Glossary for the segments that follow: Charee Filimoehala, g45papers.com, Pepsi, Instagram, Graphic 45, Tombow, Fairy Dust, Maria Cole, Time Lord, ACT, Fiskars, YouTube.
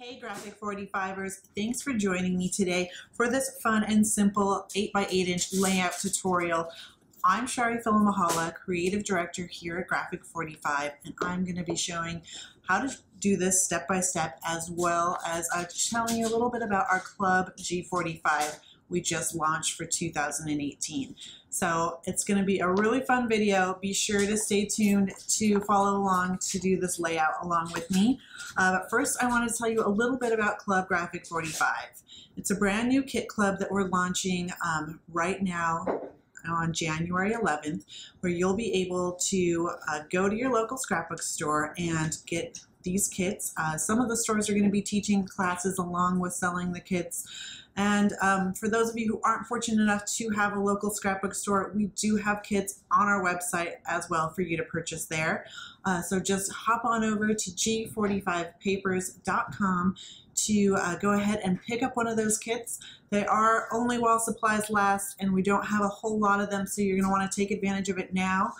Hey Graphic 45ers, thanks for joining me today for this fun and simple 8x8-inch layout tutorial. I'm Charee Filimoehala, Creative Director here at Graphic 45, and I'm going to be showing how to do this step-by-step, as well as telling you a little bit about our club G45 we just launched for 2018. So it's going to be a really fun video. Be sure to stay tuned to follow along to do this layout along with me. But first, I want to tell you a little bit about Club Graphic 45. It's a brand new kit club that we're launching right now on January 11th, where you'll be able to go to your local scrapbook store and get these kits. Some of the stores are going to be teaching classes along with selling the kits. And for those of you who aren't fortunate enough to have a local scrapbook store, we do have kits on our website as well for you to purchase there. So just hop on over to g45papers.com to go ahead and pick up one of those kits. They are only while supplies last, and we don't have a whole lot of them, so you're going to want to take advantage of it now.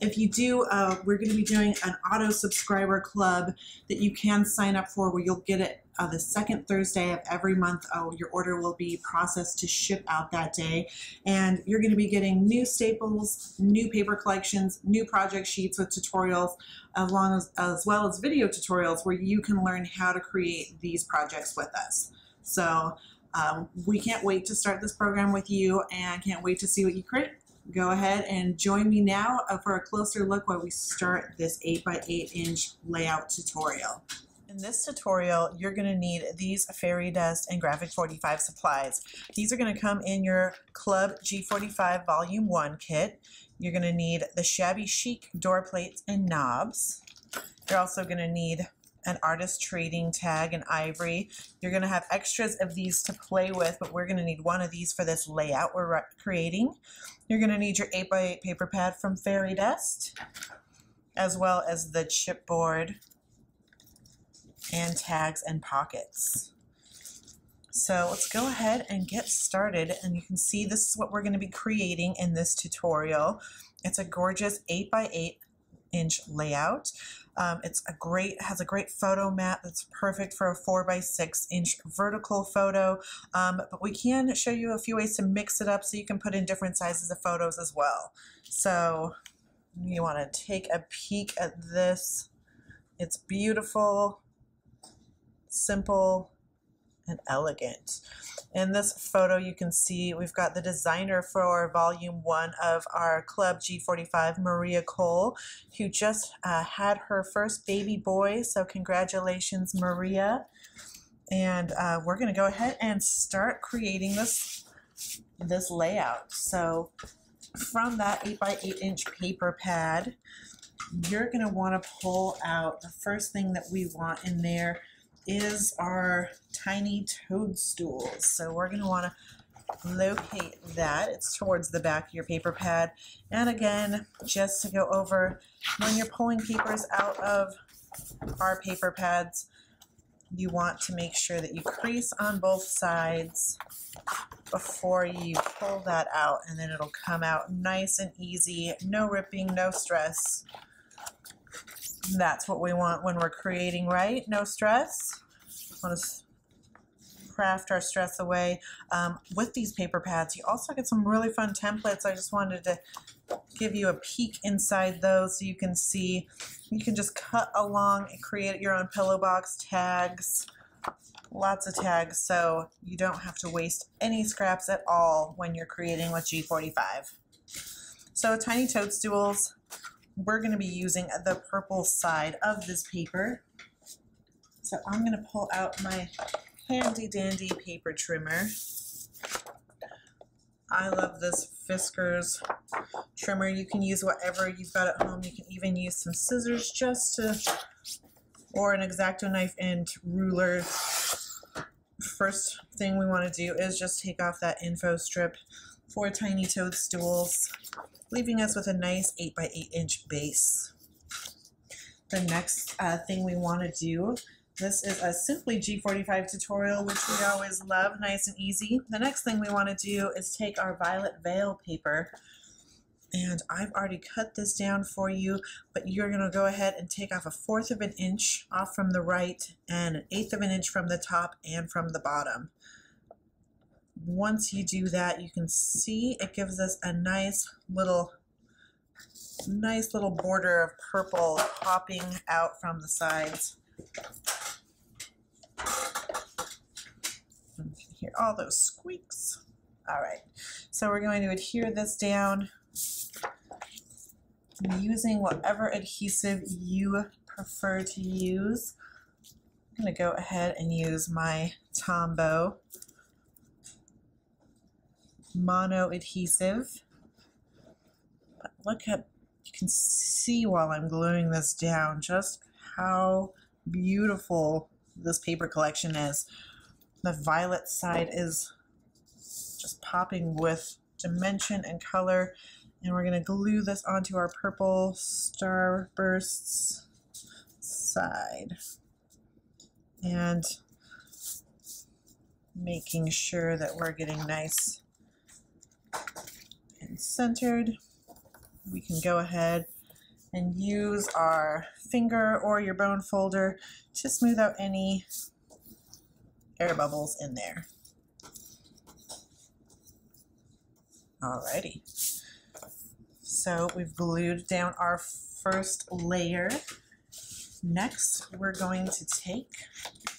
If you do, we're going to be doing an auto subscriber club that you can sign up for, where you'll get it the second Thursday of every month. Your order will be processed to ship out that day, and you're going to be getting new staples, new paper collections, new project sheets with tutorials, as well as video tutorials where you can learn how to create these projects with us. So we can't wait to start this program with you, and can't wait to see what you create. Go ahead and join me now for a closer look while we start this 8x8-inch layout tutorial. In this tutorial, you're going to need these Fairy Dust and Graphic 45 supplies. These are going to come in your Club G45 Volume 1 kit. You're going to need the Shabby Chic door plates and knobs. You're also going to need an artist trading tag and ivory. You're going to have extras of these to play with, but we're going to need one of these for this layout we're creating. You're going to need your 8x8 paper pad from Fairy Dust, as well as the chipboard and tags and pockets. So let's go ahead and get started, and you can see this is what we're going to be creating in this tutorial. It's a gorgeous 8x8-inch layout. It has a great photo mat that's perfect for a 4x6-inch vertical photo, but we can show you a few ways to mix it up so you can put in different sizes of photos as well. So you want to take a peek at this. It's beautiful, simple, and elegant. In this photo, you can see we've got the designer for Volume 1 of our Club G45, Maria Cole, who just had her first baby boy, so congratulations, Maria. And we're going to go ahead and start creating this layout. So from that 8x8-inch paper pad, you're going to want to pull out the first thing that we want in there is our tiny toadstools. So we're going to want to locate that. It's towards the back of your paper pad. And again, just to go over, when you're pulling papers out of our paper pads, you want to make sure that you crease on both sides before you pull that out, and then it'll come out nice and easy. No ripping, no stress. That's what we want when we're creating, right? No stress. Want to craft our stress away with these paper pads. You also get some really fun templates. I just wanted to give you a peek inside those so you can see. You can just cut along and create your own pillow box tags. Lots of tags, so you don't have to waste any scraps at all when you're creating with G45. So tiny toadstools. We're going to be using the purple side of this paper. So I'm going to pull out my handy dandy paper trimmer. I love this Fiskars trimmer. You can use whatever you've got at home. You can even use some scissors just to, or an X-Acto knife and ruler. First thing we want to do is just take off that info strip for tiny toadstools, leaving us with a nice 8x8-inch base. The next thing we want to do, this is a Simply G45 tutorial, which we always love, nice and easy. The next thing we want to do is take our violet veil paper and I've already cut this down for you, but you're going to go ahead and take off 1/4 of an inch off from the right and 1/8 of an inch from the top and from the bottom. Once you do that, you can see it gives us a nice little border of purple popping out from the sides. You can hear all those squeaks. Alright, so we're going to adhere this down using whatever adhesive you prefer to use. I'm going to go ahead and use my Tombow mono adhesive. But look at, you can see while I'm gluing this down just how beautiful this paper collection is. The violet side is just popping with dimension and color, and we're going to glue this onto our purple starbursts side, and making sure that we're getting nice and centered. We can go ahead and use our finger or your bone folder to smooth out any air bubbles in there. Alrighty, so we've glued down our first layer. Next, we're going to take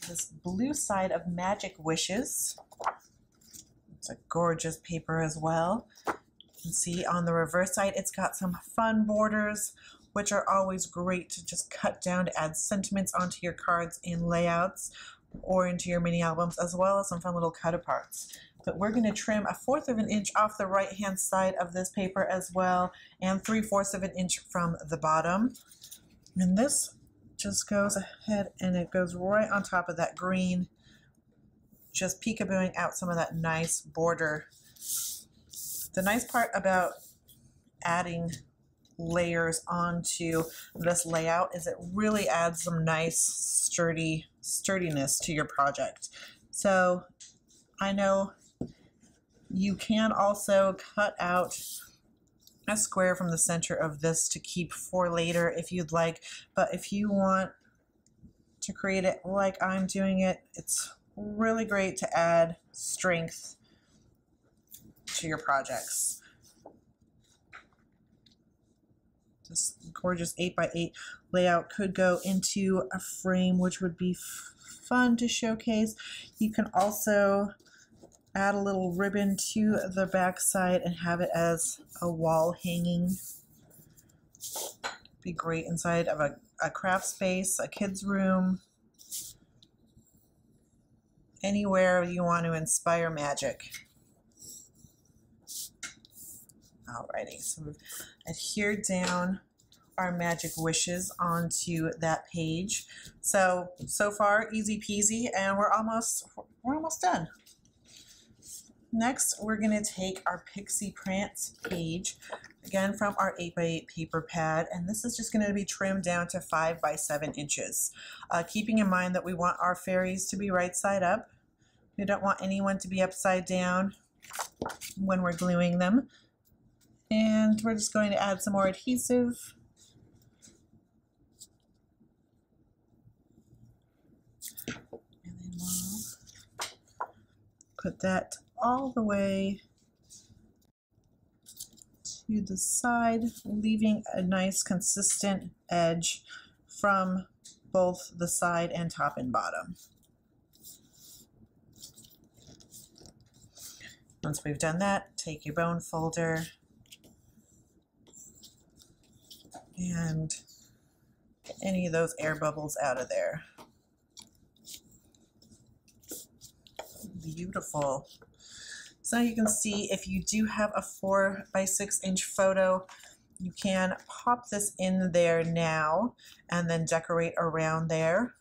this blue side of Magic Wishes. It's a gorgeous paper as well. You can see on the reverse side, it's got some fun borders, which are always great to just cut down to add sentiments onto your cards and layouts, or into your mini albums, as well as some fun little cut aparts. But we're going to trim 1/4 of an inch off the right hand side of this paper as well, and 3/4 of an inch from the bottom. And this just goes ahead and it goes right on top of that green, just peekabooing out some of that nice border. The nice part about adding layers onto this layout is it really adds some nice sturdiness to your project. So I know you can also cut out a square from the center of this to keep for later if you'd like, but if you want to create it like I'm doing it, it's really great to add strength to your projects. This gorgeous 8x8 layout could go into a frame, which would be fun to showcase. You can also add a little ribbon to the back side and have it as a wall hanging. Be great inside of a craft space, a kid's room, anywhere you want to inspire magic. Alrighty, so we've adhered down our Magic Wishes onto that page. So far, easy peasy, and we're almost done. Next, we're going to take our Pixie Prance page, again from our 8x8 paper pad, and this is just going to be trimmed down to 5 by 7 inches. Keeping in mind that we want our fairies to be right side up. We don't want anyone to be upside down when we're gluing them. And we're just going to add some more adhesive. And then we'll put that all the way to the side, leaving a nice consistent edge from both the side and top and bottom. Once we've done that, take your bone folder and get any of those air bubbles out of there. Beautiful. So you can see, if you do have a 4 by 6 inch photo, you can pop this in there now and then decorate around there.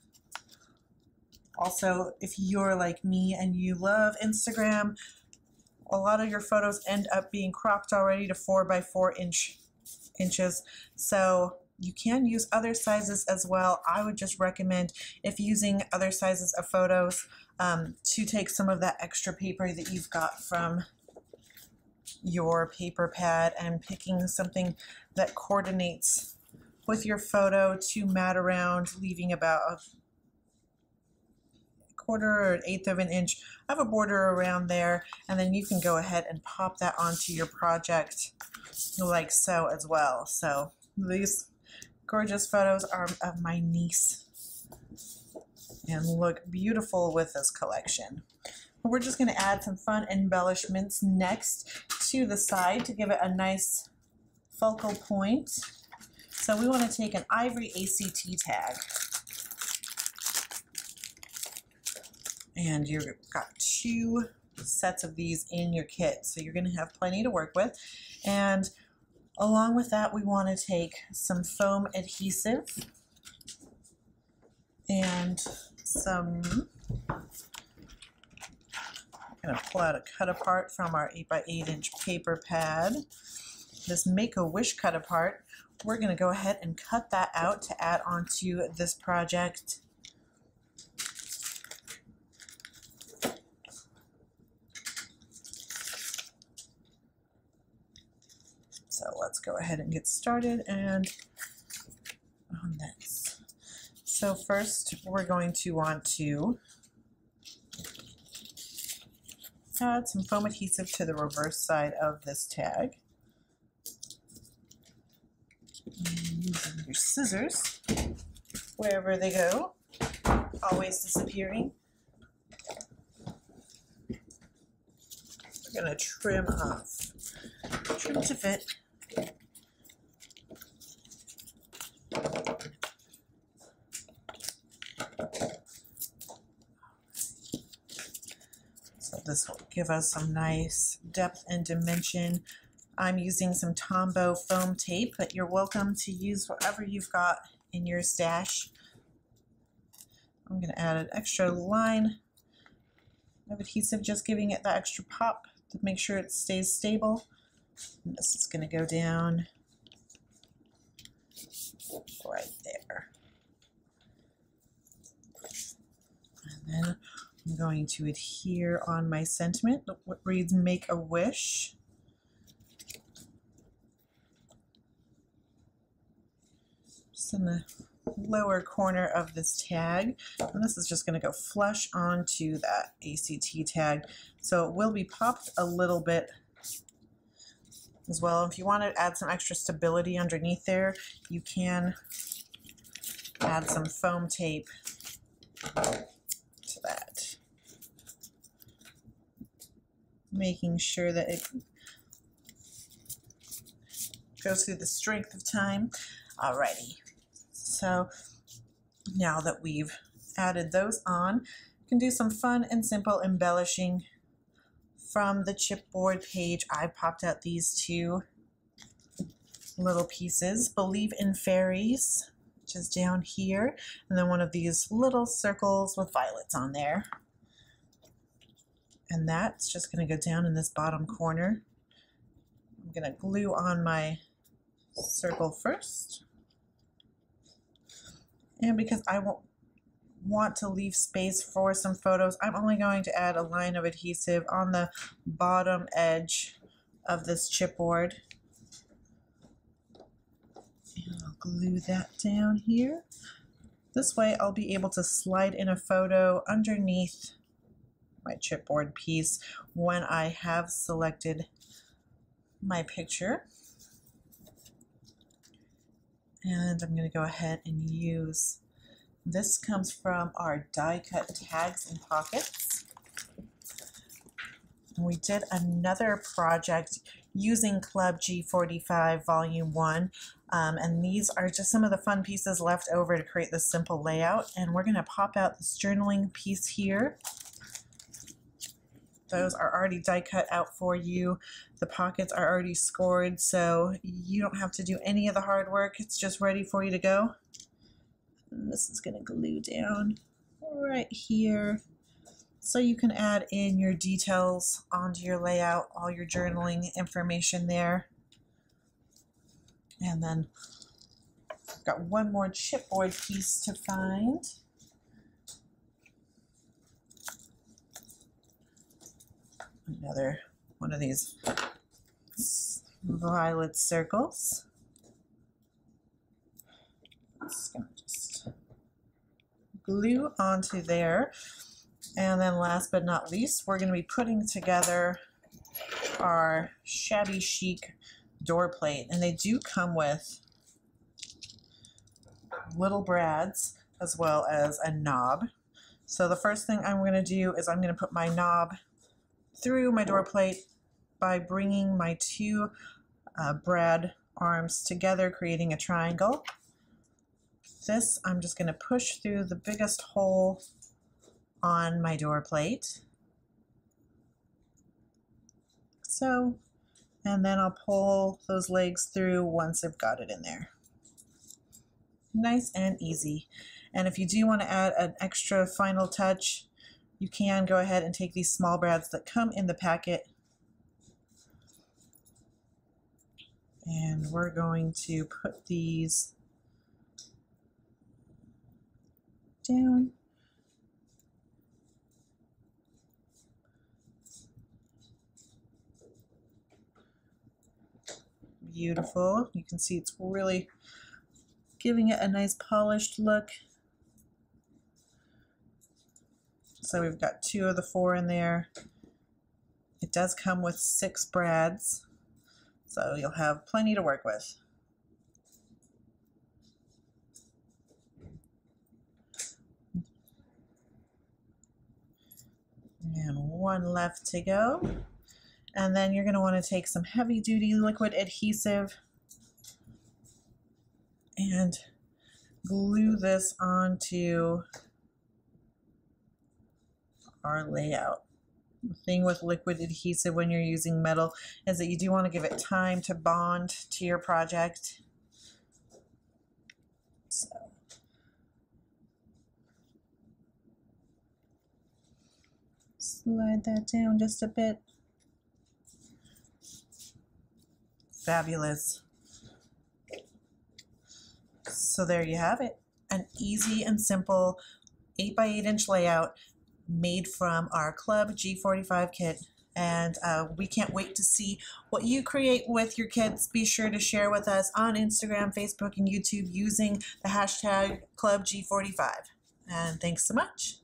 Also, if you're like me and you love Instagram, a lot of your photos end up being cropped already to 4 by 4 inches, so you can use other sizes as well. I would just recommend, if using other sizes of photos, to take some of that extra paper that you've got from your paper pad and picking something that coordinates with your photo to mat around, leaving about a quarter or an eighth of an inch of a border around there, and then you can go ahead and pop that onto your project like so as well. So these gorgeous photos are of my niece and look beautiful with this collection. We're just going to add some fun embellishments next to the side to give it a nice focal point. So we want to take an ivory ACT tag. And you've got two sets of these in your kit, so you're going to have plenty to work with. And along with that, we want to take some foam adhesive and some, I'm going to pull out a cut apart from our 8x8 inch paper pad. This Make-A-Wish cut apart, we're going to go ahead and cut that out to add onto this project. So let's go ahead and get started and on this. So first we're going to want to add some foam adhesive to the reverse side of this tag. And using your scissors, wherever they go, always disappearing. We're going to trim off, trim to fit. So this will give us some nice depth and dimension. I'm using some Tombow foam tape, but you're welcome to use whatever you've got in your stash. I'm going to add an extra line of adhesive, just giving it that extra pop to make sure it stays stable. And this is going to go down right there. And then I'm going to adhere on my sentiment. What reads "Make a Wish." Just in the lower corner of this tag, and this is just going to go flush onto that ACT tag, so it will be popped a little bit as well. If you want to add some extra stability underneath there, you can add some foam tape to that, making sure that it goes through the strength of time. Alrighty, so now that we've added those on, you can do some fun and simple embellishing from the chipboard page. I popped out these two little pieces, Believe in Fairies, which is down here, and then one of these little circles with violets on there. And that's just going to go down in this bottom corner. I'm going to glue on my circle first. And because I won't want to leave space for some photos, I'm only going to add a line of adhesive on the bottom edge of this chipboard. And I'll glue that down here. This way I'll be able to slide in a photo underneath my chipboard piece when I have selected my picture. And I'm going to go ahead and use, this comes from our die cut tags and pockets. And we did another project using Club G45 Volume 1. And these are just some of the fun pieces left over to create this simple layout. And we're going to pop out this journaling piece here. Those are already die cut out for you. The pockets are already scored, so you don't have to do any of the hard work. It's just ready for you to go. And this is going to glue down right here, so you can add in your details onto your layout, all your journaling information there. And then I've got one more chipboard piece to find. Another one of these violet circles. Just gonna just glue onto there. And then last but not least, we're gonna be putting together our shabby chic door plate. And they do come with little brads as well as a knob. So the first thing I'm gonna do is I'm gonna put my knob through my door plate by bringing my two brad arms together, creating a triangle. This I'm just gonna push through the biggest hole on my door plate. So, and then I'll pull those legs through once I've got it in there. Nice and easy. And if you do want to add an extra final touch, you can go ahead and take these small brads that come in the packet. And we're going to put these down. Beautiful. You can see it's really giving it a nice polished look. So we've got 2 of the 4 in there. It does come with 6 brads, so you'll have plenty to work with. And 1 left to go. And then you're going to want to take some heavy duty liquid adhesive and glue this onto our layout. The thing with liquid adhesive when you're using metal is that you do want to give it time to bond to your project. So, slide that down just a bit. Fabulous. So there you have it, an easy and simple 8 by 8 inch layout made from our Club G45 kit. And we can't wait to see what you create with your kids. Be sure to share with us on Instagram, Facebook, and YouTube using the hashtag Club G45. And thanks so much.